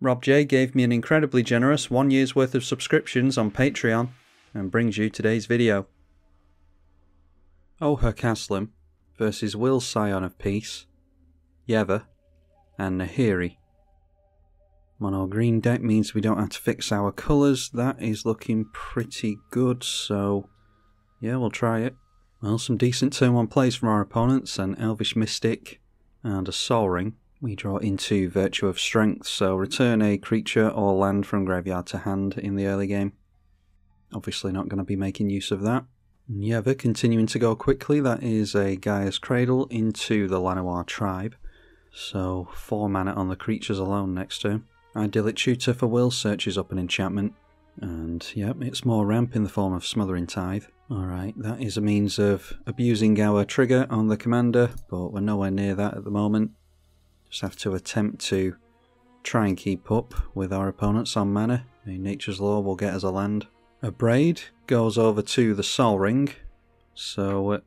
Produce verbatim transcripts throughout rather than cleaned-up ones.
Rob J gave me an incredibly generous one year's worth of subscriptions on Patreon and brings you today's video. Ojer Kaslem versus Will Scion of Peace, Yeva and Nahiri. Mono green deck means we don't have to fix our colours. That is looking pretty good, so yeah, we'll try it. Well, some decent turn one plays from our opponents, an Elvish Mystic and a Sol Ring. We draw into Virtue of Strength, so return a creature or land from graveyard to hand in the early game. Obviously not going to be making use of that. Yeva continuing to go quickly, that is a Gaia's Cradle into the Llanowar tribe. So four mana on the creatures alone next turn. Idyllic Tutor for Will searches up an enchantment. And yep, it's more ramp in the form of Smothering Tithe. Alright, that is a means of abusing our trigger on the commander, but we're nowhere near that at the moment. Just have to attempt to try and keep up with our opponents on mana. A Nature's Law will get us a land. A Braid goes over to the Sol Ring, so we're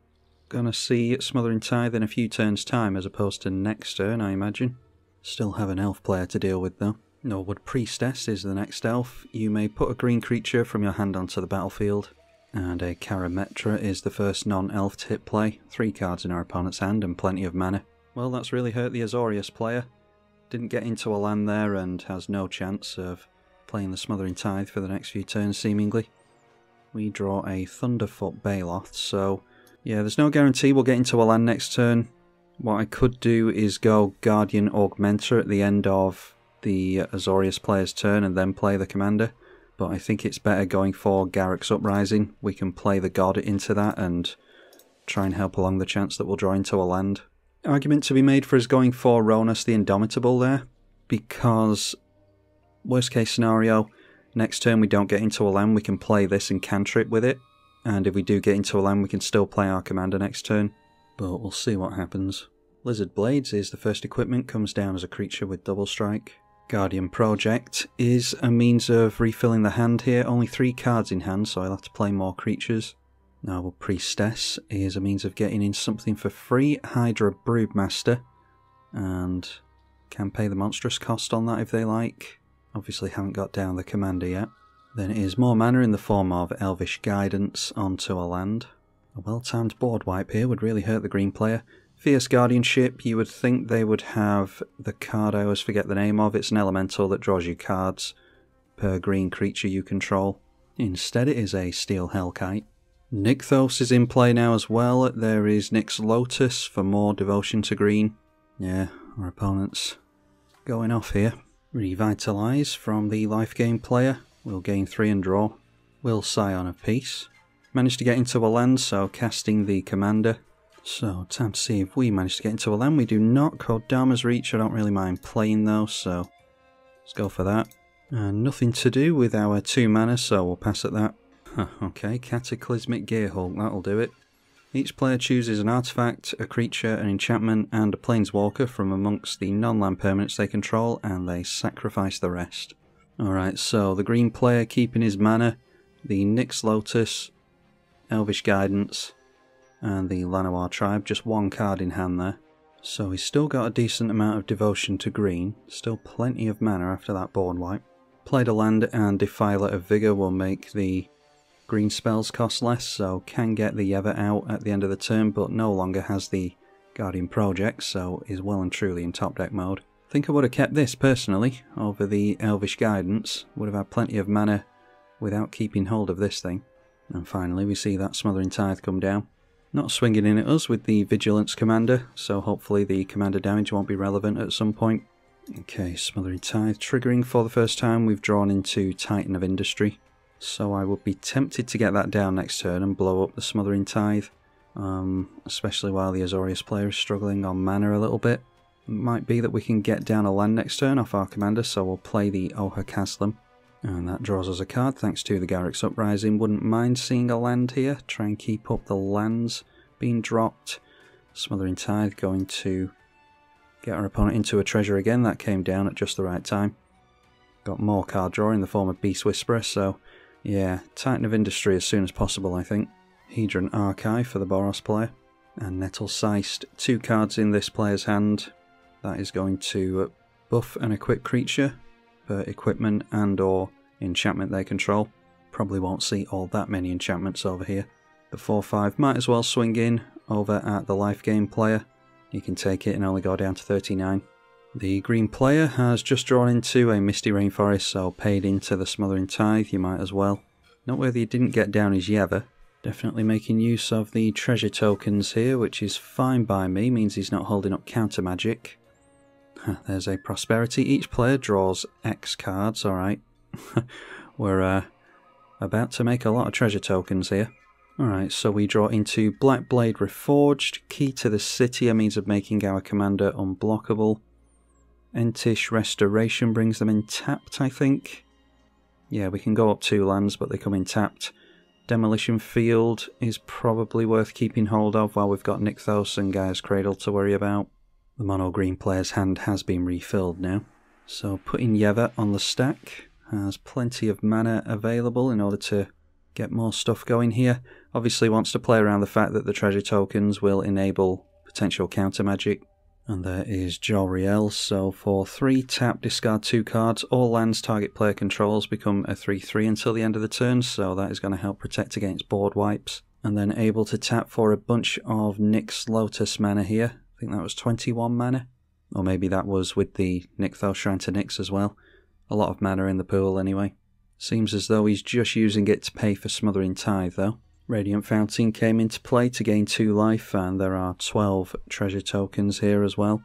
going to see Smothering Tithe in a few turns time as opposed to next turn, I imagine. Still have an elf player to deal with though. Norwood Priestess is the next elf. You may put a green creature from your hand onto the battlefield. And a Karametra is the first non-elf to hit play. Three cards in our opponent's hand and plenty of mana. Well, that's really hurt the Azorius player. Didn't get into a land there and has no chance of playing the Smothering Tithe for the next few turns, seemingly. We draw a Thunderfoot Baloth, so yeah, there's no guarantee we'll get into a land next turn. What I could do is go Guardian Augmentor at the end of the Azorius player's turn and then play the commander, but I think it's better going for Garruk's Uprising. We can play the god into that and try and help along the chance that we'll draw into a land. Argument to be made for us going for Ronas the Indomitable there, because worst case scenario, next turn we don't get into a land, we can play this and cantrip with it, and if we do get into a land we can still play our commander next turn, but we'll see what happens. Lizard Blades is the first equipment, comes down as a creature with double strike. Guardian Project is a means of refilling the hand here, only three cards in hand so I'll have to play more creatures. Noble Priestess is a means of getting in something for free, Hydra Broodmaster, and can pay the monstrous cost on that if they like. Obviously haven't got down the commander yet. Then it is more mana in the form of Elvish Guidance onto a land. A well-timed board wipe here would really hurt the green player. Fierce Guardianship, you would think they would have the card I always forget the name of, it's an elemental that draws you cards per green creature you control. Instead it is a Steel Hellkite. Nykthos is in play now as well. There is Nyx Lotus for more devotion to green. Yeah, our opponent's going off here. Revitalise from the life game player. We'll gain three and draw. Will Scion of Peace. Managed to get into a land, so casting the commander. So, time to see if we manage to get into a land. We do not. Kodama's Reach, I don't really mind playing though, so let's go for that. And nothing to do with our two mana, so we'll pass at that. Okay, Cataclysmic Gearhulk, that'll do it. Each player chooses an artifact, a creature, an enchantment, and a planeswalker from amongst the non-land permanents they control, and they sacrifice the rest. Alright, so the green player keeping his mana, the Nyx Lotus, Elvish Guidance, and the Llanowar tribe, just one card in hand there. So he's still got a decent amount of devotion to green, still plenty of mana after that board wipe. Played a land, and Defiler of Vigor will make the green spells cost less, so can get the Yeva out at the end of the turn, but no longer has the Guardian Project, so is well and truly in top deck mode. I think I would have kept this personally over the Elvish Guidance, would have had plenty of mana without keeping hold of this thing. And finally we see that Smothering Tithe come down. Not swinging in at us with the Vigilance Commander, so hopefully the commander damage won't be relevant at some point. Okay, Smothering Tithe triggering for the first time, we've drawn into Titan of Industry. So I would be tempted to get that down next turn and blow up the Smothering Tithe, um, especially while the Azorius player is struggling on mana a little bit. It might be that we can get down a land next turn off our commander, so we'll play the Ojer Kaslem, and that draws us a card thanks to the Garruk's Uprising. Wouldn't mind seeing a land here, try and keep up the lands being dropped. Smothering Tithe going to get our opponent into a treasure again, that came down at just the right time. Got more card draw in the form of Beast Whisperer, so yeah, Titan of Industry as soon as possible, I think. Hedron Archive for the Boros player. And Nettle Seist, two cards in this player's hand. That is going to buff an equipped creature per equipment and or enchantment they control. Probably won't see all that many enchantments over here. The four five might as well swing in over at the life gain player. You can take it and only go down to thirty-nine. The green player has just drawn into a Misty Rainforest, so paid into the Smothering Tithe, you might as well. Noteworthy he didn't get down his Yeva. Definitely making use of the treasure tokens here, which is fine by me, means he's not holding up counter magic. There's a prosperity. Each player draws X cards, alright. We're uh, about to make a lot of treasure tokens here. Alright, so we draw into Black Blade Reforged, Key to the City, a means of making our commander unblockable. Entish Restoration brings them in tapped, I think. Yeah, we can go up two lands, but they come in tapped. Demolition Field is probably worth keeping hold of while we've got Nykthos and Gaia's Cradle to worry about. The mono green player's hand has been refilled now. So putting Yeva on the stack has plenty of mana available in order to get more stuff going here. Obviously wants to play around the fact that the treasure tokens will enable potential counter magic. And there is Jor-El, so for three, tap, discard two cards. All lands target player controls become a three three until the end of the turn, so that is going to help protect against board wipes. And then able to tap for a bunch of Nyx Lotus mana here. I think that was twenty-one mana. Or maybe that was with the Nykthos Shrine to Nyx as well. A lot of mana in the pool anyway. Seems as though he's just using it to pay for Smothering Tithe though. Radiant Fountain came into play to gain two life, and there are twelve treasure tokens here as well.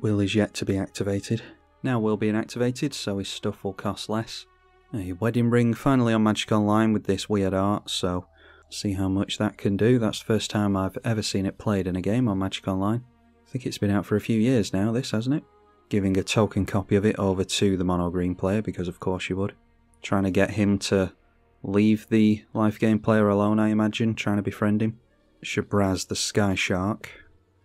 Will is yet to be activated. Now Will being activated, so his stuff will cost less. A wedding ring finally on Magic Online with this weird art, so see how much that can do. That's the first time I've ever seen it played in a game on Magic Online. I think it's been out for a few years now, this, hasn't it? Giving a token copy of it over to the mono green player, because of course you would. Trying to get him to leave the life game player alone, I imagine, trying to befriend him. Shabraz the Sky Shark.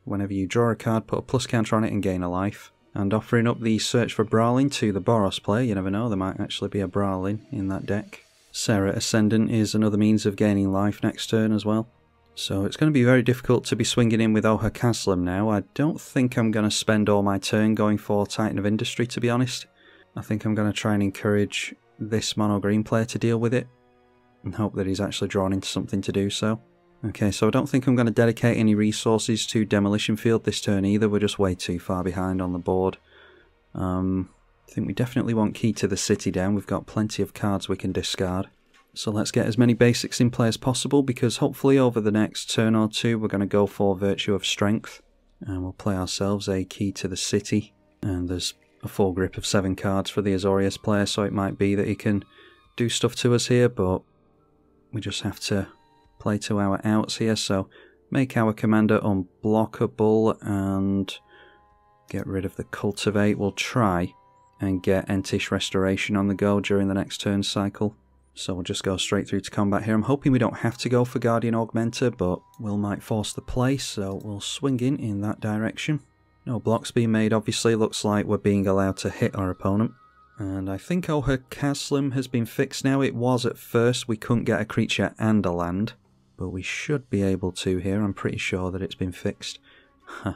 Whenever you draw a card, put a plus counter on it and gain a life. And offering up the Search for Brawlin to the Boros player, you never know, there might actually be a Brawlin in that deck. Serra Ascendant is another means of gaining life next turn as well. So it's going to be very difficult to be swinging in with Ojer Kaslem now. I don't think I'm going to spend all my turn going for Titan of Industry, to be honest. I think I'm going to try and encourage this mono green player to deal with it, and hope that he's actually drawn into something to do so. Okay, so I don't think I'm going to dedicate any resources to Demolition Field this turn either. We're just way too far behind on the board. Um, I think we definitely want Key to the City down. We've got plenty of cards we can discard. So let's get as many basics in play as possible, because hopefully over the next turn or two we're going to go for Virtue of Strength. And we'll play ourselves a Key to the City. And there's a full grip of seven cards for the Azorius player, so it might be that he can do stuff to us here, but we just have to play to our outs here, so make our commander unblockable and get rid of the Cultivate. We'll try and get Entish Restoration on the go during the next turn cycle. So we'll just go straight through to combat here. I'm hoping we don't have to go for Guardian Augmentor, but Will might force the play, so we'll swing in in that direction. No blocks being made, obviously. Looks like we're being allowed to hit our opponent. And I think Ojer Kaslem has been fixed now. It was at first, we couldn't get a creature and a land, but we should be able to here. I'm pretty sure that it's been fixed. Huh.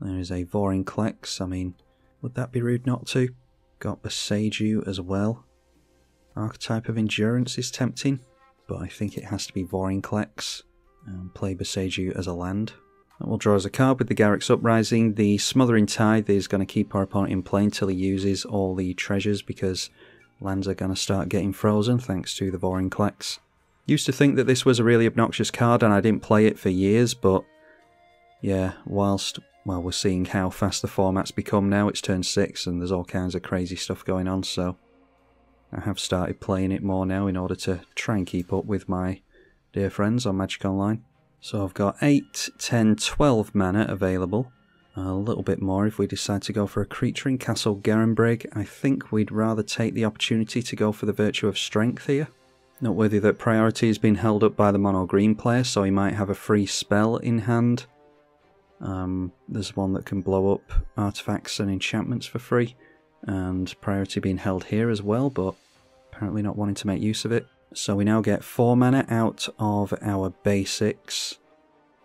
There is a Vorinclex. I mean, would that be rude not to? Got Bisaju as well. Archetype of Endurance is tempting, but I think it has to be Vorinclex. And play Bisaju as a land. That will draw us a card with the Garruk's Uprising. The Smothering Tithe is going to keep our opponent in play until he uses all the treasures, because lands are going to start getting frozen thanks to the Vorinclex. Used to think that this was a really obnoxious card and I didn't play it for years, but yeah, whilst well, we're seeing how fast the format's become now, it's turn six and there's all kinds of crazy stuff going on, so I have started playing it more now in order to try and keep up with my dear friends on Magic Online. So I've got eight, ten, twelve mana available. A little bit more if we decide to go for a creature in Castle Garenbrig. I think we'd rather take the opportunity to go for the Virtue of Strength here. Noteworthy that priority has been held up by the mono green player, so he might have a free spell in hand. Um, there's one that can blow up artifacts and enchantments for free. And priority being held here as well, but apparently not wanting to make use of it. So we now get four mana out of our basics,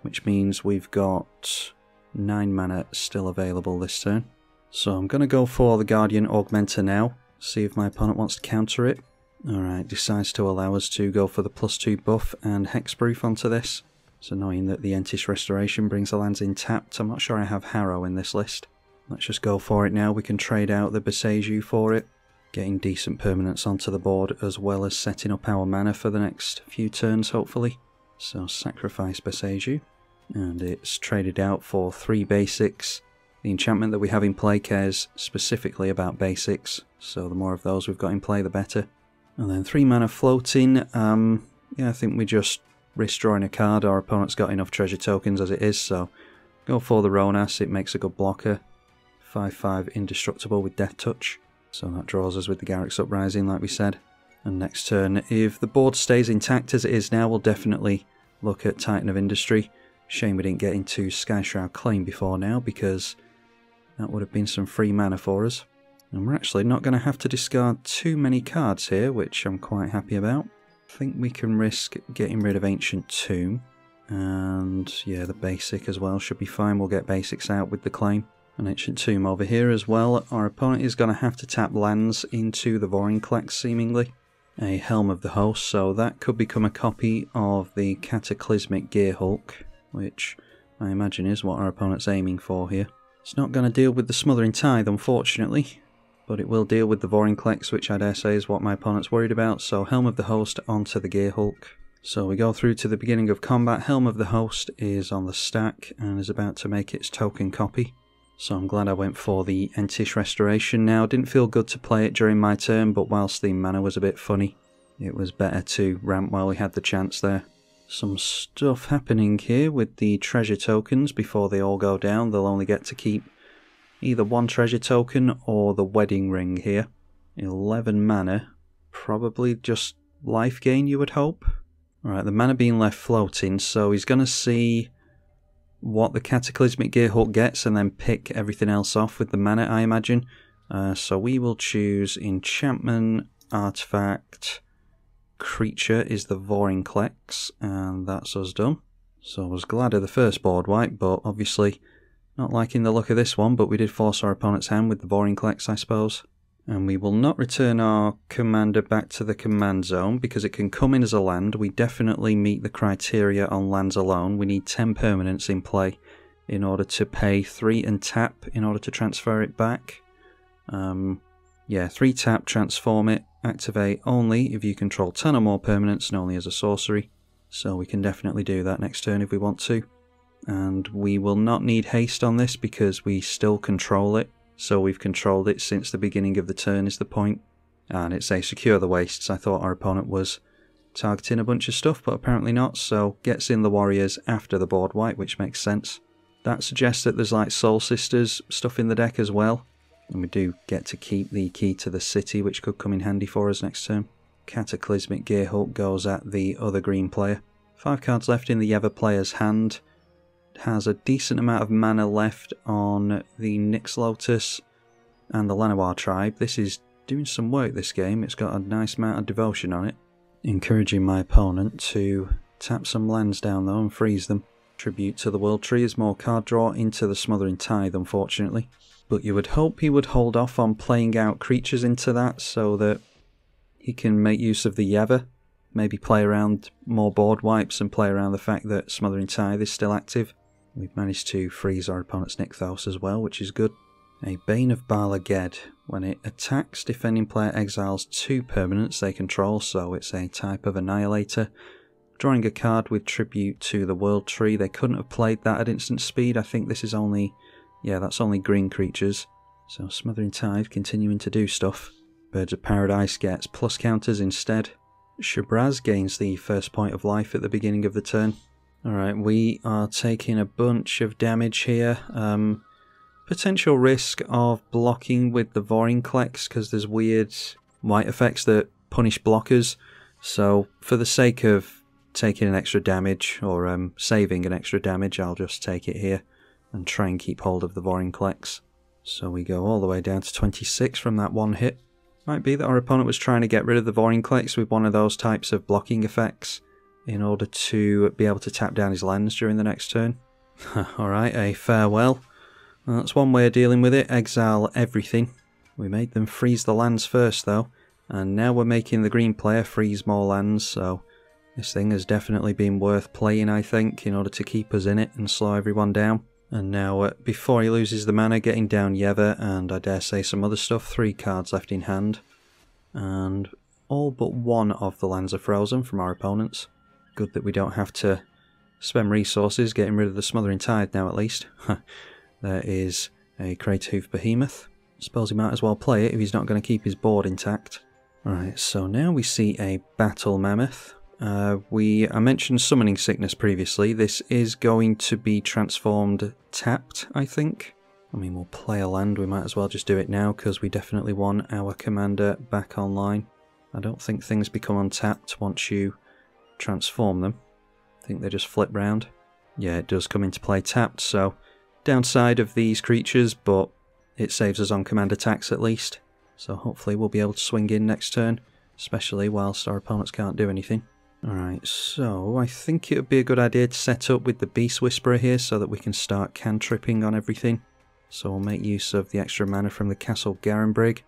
which means we've got nine mana still available this turn. So I'm going to go for the Guardian Augmenter now, See if my opponent wants to counter it. Alright, decides to allow us to go for the plus two buff and hexproof onto this. It's annoying that the Entish Restoration brings the lands intapped. I'm not sure I have Harrow in this list. Let's just go for it now. We can trade out the Bisaju for it. Getting decent permanents onto the board as well as setting up our mana for the next few turns, hopefully. So sacrifice Bisaju. And it's traded out for three basics. The enchantment that we have in play cares specifically about basics, so the more of those we've got in play, the better. And then three mana floating. Um, yeah, I think we just risk drawing a card. Our opponent's got enough treasure tokens as it is, so go for the Ronas. It makes a good blocker. five five indestructible with Death Touch. So that draws us with the Garruk's Uprising, like we said. And next turn, if the board stays intact as it is now, we'll definitely look at Titan of Industry. Shame we didn't get into Sky Shroud Claim before now, because that would have been some free mana for us. And we're actually not going to have to discard too many cards here, which I'm quite happy about. I think we can risk getting rid of Ancient Tomb. And yeah, the basic as well should be fine. We'll get basics out with the claim. An Ancient Tomb over here as well. Our opponent is going to have to tap lands into the Vorinclex, seemingly. A Helm of the Host, so that could become a copy of the Cataclysmic Gearhulk, which I imagine is what our opponent's aiming for here. It's not going to deal with the Smothering Tithe, unfortunately, but it will deal with the Vorinclex, which I dare say is what my opponent's worried about, so Helm of the Host onto the Gearhulk. So we go through to the beginning of combat. Helm of the Host is on the stack and is about to make its token copy. So I'm glad I went for the Entish Restoration now. Didn't feel good to play it during my turn, but whilst the mana was a bit funny, it was better to ramp while we had the chance there. Some stuff happening here with the treasure tokens. Before they all go down, they'll only get to keep either one treasure token or the wedding ring here. eleven mana, probably just life gain you would hope. Alright, the mana being left floating, so he's going to see what the Cataclysmic Gearhulk gets and then pick everything else off with the mana, I imagine. Uh, so we will choose Enchantment, Artifact. Creature is the Vorinclex, and that's us done. So I was glad of the first board wipe, but obviously not liking the look of this one, but we did force our opponent's hand with the Vorinclex, I suppose. And we will not return our commander back to the command zone, because it can come in as a land. We definitely meet the criteria on lands alone. We need ten permanents in play in order to pay three and tap in order to transfer it back. Um, yeah, three tap, transform it. Activate only if you control ten or more permanents and only as a sorcery, so we can definitely do that next turn if we want to. And we will not need haste on this because we still control it, so we've controlled it since the beginning of the turn is the point. And it's a secure the wastes. I thought our opponent was targeting a bunch of stuff, but apparently not, so gets in the warriors after the board wipe, which makes sense. That suggests that there's like Soul Sisters stuff in the deck as well. And we do get to keep the Key to the City, which could come in handy for us next turn. Cataclysmic Gearhulk goes at the other green player. Five cards left in the Yeva player's hand. Has a decent amount of mana left on the Nyx Lotus and the Llanowar tribe. This is doing some work, this game. It's got a nice amount of devotion on it. Encouraging my opponent to tap some lands down though and freeze them. Tribute to the World Tree is more card draw into the Smothering Tithe, unfortunately. But you would hope he would hold off on playing out creatures into that so that he can make use of the Yeva. Maybe play around more board wipes and play around the fact that Smothering Tithe is still active. We've managed to freeze our opponent's Nykthos as well, which is good. A Bane of Balaged. When it attacks, defending player exiles two permanents they control, so it's a type of Annihilator. Drawing a card with Tribute to the World Tree. They couldn't have played that at instant speed. I think this is only... yeah, that's only green creatures. So Smothering Tithe continuing to do stuff. Birds of Paradise gets plus counters instead. Shabraz gains the first point of life at the beginning of the turn. Alright, we are taking a bunch of damage here. Um, potential risk of blocking with the Vorinclex because there's weird white effects that punish blockers. So for the sake of taking an extra damage or um, saving an extra damage, I'll just take it here and try and keep hold of the Vorinclex. So we go all the way down to twenty-six from that one hit. Might be that our opponent was trying to get rid of the Vorinclex with one of those types of blocking effects in order to be able to tap down his lands during the next turn. Alright, a farewell. Well, that's one way of dealing with it. Exile everything. We made them freeze the lands first though, and now we're making the green player freeze more lands, so this thing has definitely been worth playing, I think, in order to keep us in it and slow everyone down. And now, uh, before he loses the mana, getting down Yeva and I dare say some other stuff, three cards left in hand. And all but one of the lands are frozen from our opponents. Good that we don't have to spend resources getting rid of the Smothering Tithe now, at least. There is a Cratehoof Behemoth. Suppose he might as well play it if he's not going to keep his board intact. Right, so now we see a Battle Mammoth. Uh, we I mentioned Summoning Sickness previously. This is going to be transformed tapped, I think. I mean, we'll play a land, we might as well just do it now, because we definitely want our commander back online. I don't think things become untapped once you transform them. I think they just flip round. Yeah, it does come into play tapped, so downside of these creatures, but it saves us on command attacks at least. So hopefully we'll be able to swing in next turn, especially whilst our opponents can't do anything. Alright, so I think it would be a good idea to set up with the Beast Whisperer here so that we can start cantripping on everything. So we'll make use of the extra mana from the Castle Garenbrig.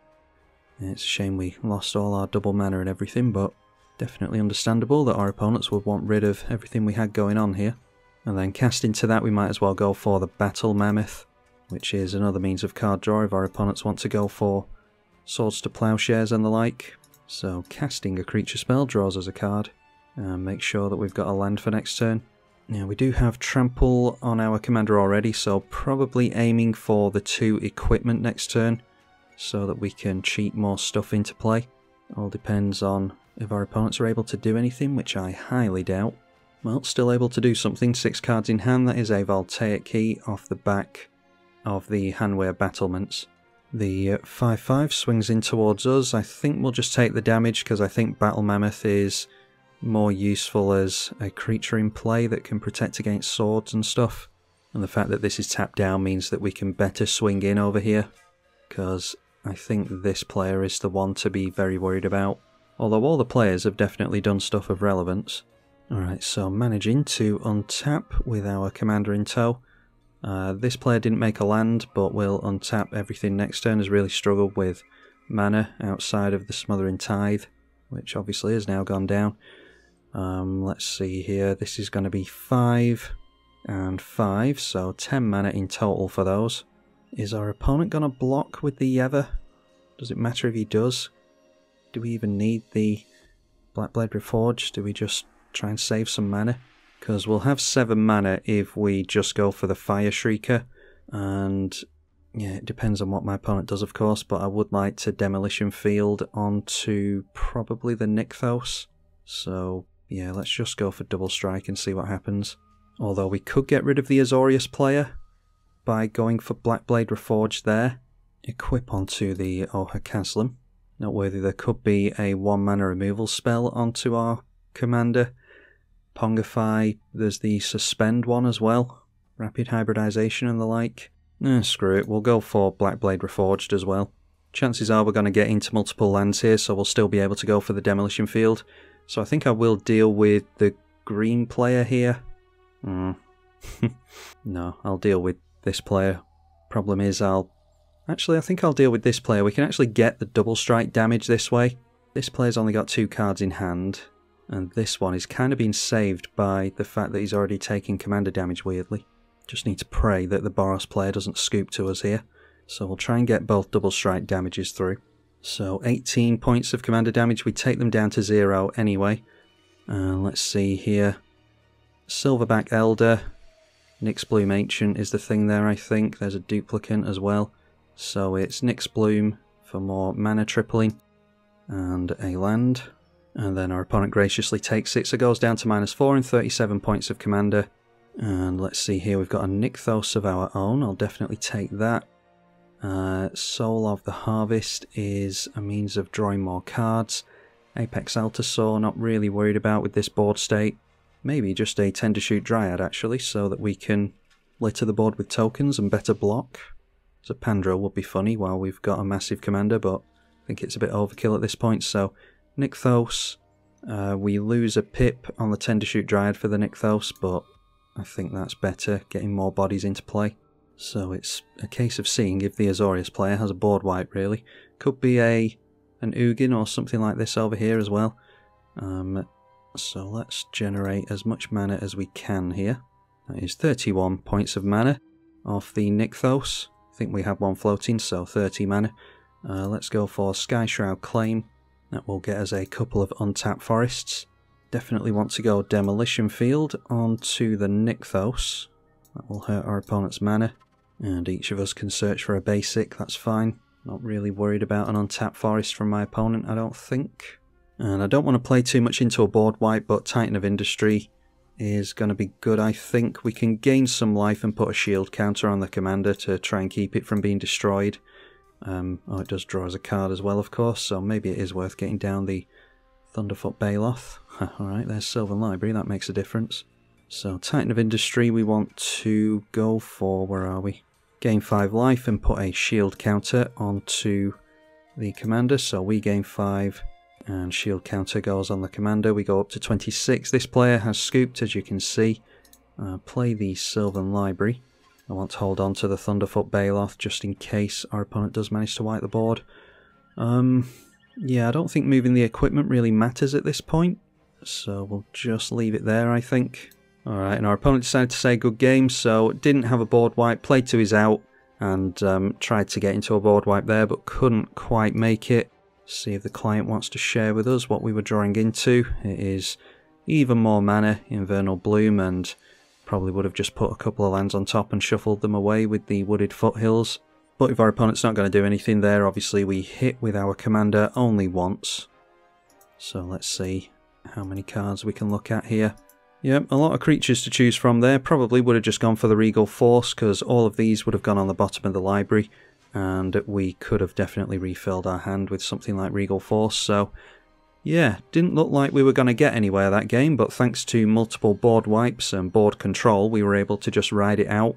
It's a shame we lost all our double mana and everything, but definitely understandable that our opponents would want rid of everything we had going on here. And then cast into that we might as well go for the Battle Mammoth, which is another means of card draw if our opponents want to go for Swords to Plowshares and the like. So casting a creature spell draws us a card. And make sure that we've got a land for next turn. Now we do have Trample on our commander already, so probably aiming for the two equipment next turn so that we can cheat more stuff into play. All depends on if our opponents are able to do anything, which I highly doubt. Well, still able to do something, six cards in hand. That is a Voltaic Key off the back of the Hanware Battlements. The five five swings in towards us. I think we'll just take the damage because I think Battle Mammoth is more useful as a creature in play that can protect against swords and stuff. And the fact that this is tapped down means that we can better swing in over here, because I think this player is the one to be very worried about. Although all the players have definitely done stuff of relevance. Alright, so managing to untap with our commander in tow. Uh, this player didn't make a land, but will untap everything next turn, has really struggled with mana outside of the Smothering Tithe, which obviously has now gone down. Um, let's see here, this is going to be five and five, so ten mana in total for those. Is our opponent going to block with the Yeva? Does it matter if he does? Do we even need the Black Blade Reforged? Do we just try and save some mana? Because we'll have seven mana if we just go for the Fire Shrieker, and yeah, it depends on what my opponent does of course, but I would like to Demolition Field onto probably the Nykthos, so yeah, let's just go for Double Strike and see what happens. Although we could get rid of the Azorius player by going for Black Blade Reforged there. Equip onto the Ojer Kaslem. Noteworthy, there could be a one mana removal spell onto our commander. Pongify, there's the Suspend one as well. Rapid Hybridization and the like. Eh, screw it, we'll go for Black Blade Reforged as well. Chances are we're going to get into multiple lands here, so we'll still be able to go for the Demolition Field. So I think I will deal with the green player here. Mm. No, I'll deal with this player. Problem is I'll... Actually, I think I'll deal with this player. We can actually get the double strike damage this way. This player's only got two cards in hand. And this one is kind of being saved by the fact that he's already taking commander damage, weirdly. Just need to pray that the Boros player doesn't scoop to us here. So we'll try and get both double strike damages through. So eighteen points of commander damage, we take them down to zero anyway. Uh, let's see here. Silverback Elder, Nyx Bloom Ancient is the thing there I think. There's a duplicant as well. So it's Nyx Bloom for more mana tripling and a land. And then our opponent graciously takes it, so goes down to minus four and thirty-seven points of commander. And let's see here, we've got a Nykthos of our own, I'll definitely take that. Uh, Soul of the Harvest is a means of drawing more cards. Apex Altasaur, not really worried about with this board state. Maybe just a Tender Shoot Dryad actually, so that we can litter the board with tokens and better block. So Pandro would be funny while we've got a massive commander, but I think it's a bit overkill at this point, so Nykthos. Uh, we lose a pip on the Tender Shoot Dryad for the Nykthos, but I think that's better, getting more bodies into play. So it's a case of seeing if the Azorius player has a board wipe, really. Could be a an Ugin or something like this over here as well. Um, so let's generate as much mana as we can here. That is thirty-one points of mana off the Nykthos. I think we have one floating, so thirty mana. Uh, let's go for Sky Shroud Claim. That will get us a couple of untapped forests. Definitely want to go Demolition Field onto the Nykthos. That will hurt our opponent's mana. And each of us can search for a basic, that's fine. Not really worried about an untapped forest from my opponent, I don't think. And I don't want to play too much into a board wipe, but Titan of Industry is going to be good, I think. We can gain some life and put a shield counter on the commander to try and keep it from being destroyed. Um, oh, it does draw as a card as well, of course, so maybe it is worth getting down the Thunderfoot Baloth. Alright, there's Sylvan Library, that makes a difference. So, Titan of Industry we want to go for, where are we? Gain five life and put a shield counter onto the commander, so we gain five and shield counter goes on the commander. We go up to twenty-six. This player has scooped, as you can see. Uh, play the Sylvan Library. I want to hold on to the Thunderfoot Baloth just in case our opponent does manage to wipe the board. Um, yeah, I don't think moving the equipment really matters at this point, so we'll just leave it there, I think. Alright, and our opponent decided to say good game, so didn't have a board wipe, played to his out, and um, tried to get into a board wipe there, but couldn't quite make it. See if the client wants to share with us what we were drawing into. It is even more mana, Invernal Bloom, and probably would have just put a couple of lands on top and shuffled them away with the Wooded Foothills. But if our opponent's not going to do anything there, obviously we hit with our commander only once. So let's see how many cards we can look at here. Yep, a lot of creatures to choose from there. Probably would have just gone for the Regal Force, because all of these would have gone on the bottom of the library, and we could have definitely refilled our hand with something like Regal Force, so yeah, didn't look like we were going to get anywhere that game, but thanks to multiple board wipes and board control, we were able to just ride it out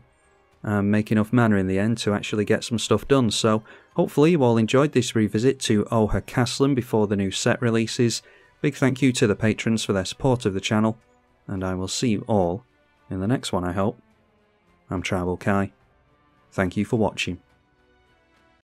and make enough mana in the end to actually get some stuff done. So hopefully you all enjoyed this revisit to Ojer Kaslem before the new set releases. Big thank you to the patrons for their support of the channel. And I will see you all in the next one, I hope. I'm Tribal Kai. Thank you for watching.